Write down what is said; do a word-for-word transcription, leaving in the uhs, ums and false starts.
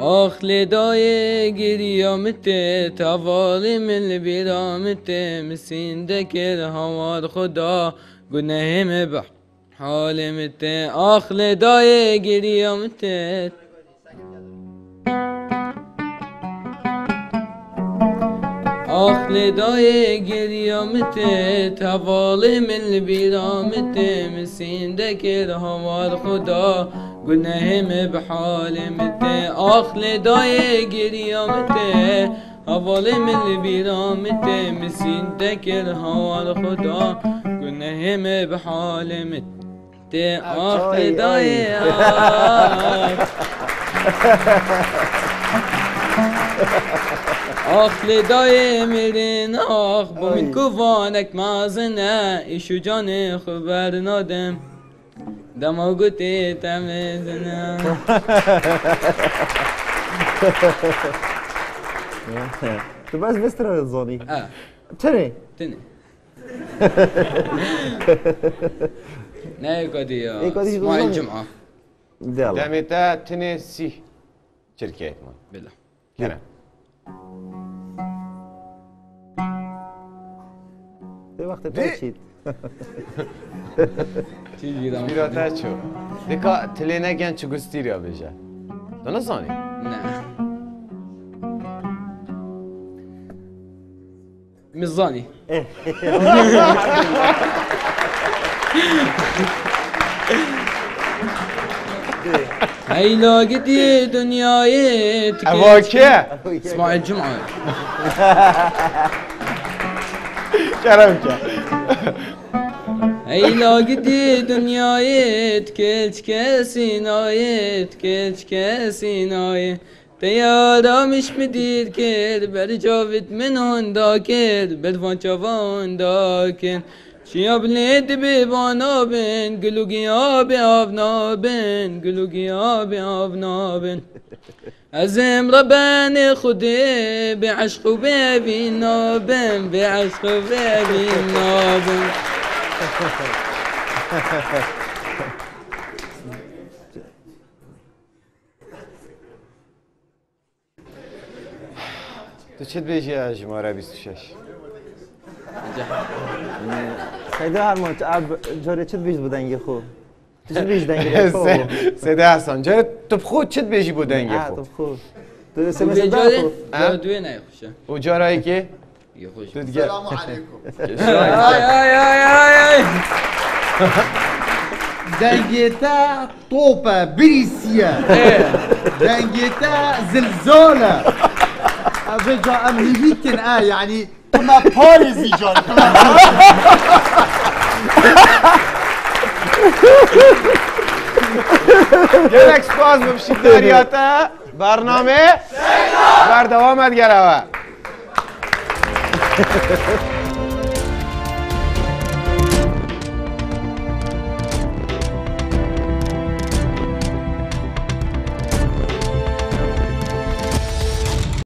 أخلداي قريامت تفالي من البرامت مسين ذكر هوار خدا قنهم بحالمت أخلداي قريامت أخلداي قريامت تفالي من البرامت مسين ذكر هوار خدا گناهم به حالمت آخلدای گریامت حوالم البرامت مسین تکر حوال خدا گناهم به حالمت آخلدای آخلدای مرین آخ بومین کووانک مازنه ایشو جان خبر نادم دمو قوتي تمزنا تبقاش بس ترى الزوني اه تني تني ناي قدي يا اسماعيل الجمعة دامتا تني سي شركة مان بالله كنا في وقت تنشيد بیراته چو دیکا تلی نگن چو گستی ریا بجه دانه زانی؟ نه مزانی هیلا گدی دنیای اواکه اسماعیل جمعه شرم که هیلا گدی دنیایت کلچ کسی نایت کلچ کسی نایت تیارامش میدید کرد بر جاوید من هندا کرد بر فانچاوا هندا کرد چیا بلید بیوانا بین گلوگی آبی آونا بین گلوگی آبی آونا بین عزم ربان خودی به عشق و به بینا بین به عشق و به بینا بین تو چه بیشی از جماره بیست و شش؟ سیده هرمان جاره چه بیش بودنگی خوب؟ تو چه بیش دنگی خوب؟ سیده حسان جاره تو خود چه بیشی بودنگی خوب؟ اه تو خود تو سمسه دار خوب؟ جاره دوی نای خوشه او جاره ای که؟ السلام عليكم. هاي هاي هاي هاي. دنجتا طوبة بريسية. دنجتا زلزالة. أرجع أمريكتين آه يعني كنا باريزي جون. جالك سباز بمشيتنا رياتا برنامج. بردوامات جراوا. Ha, ha, ha, ha.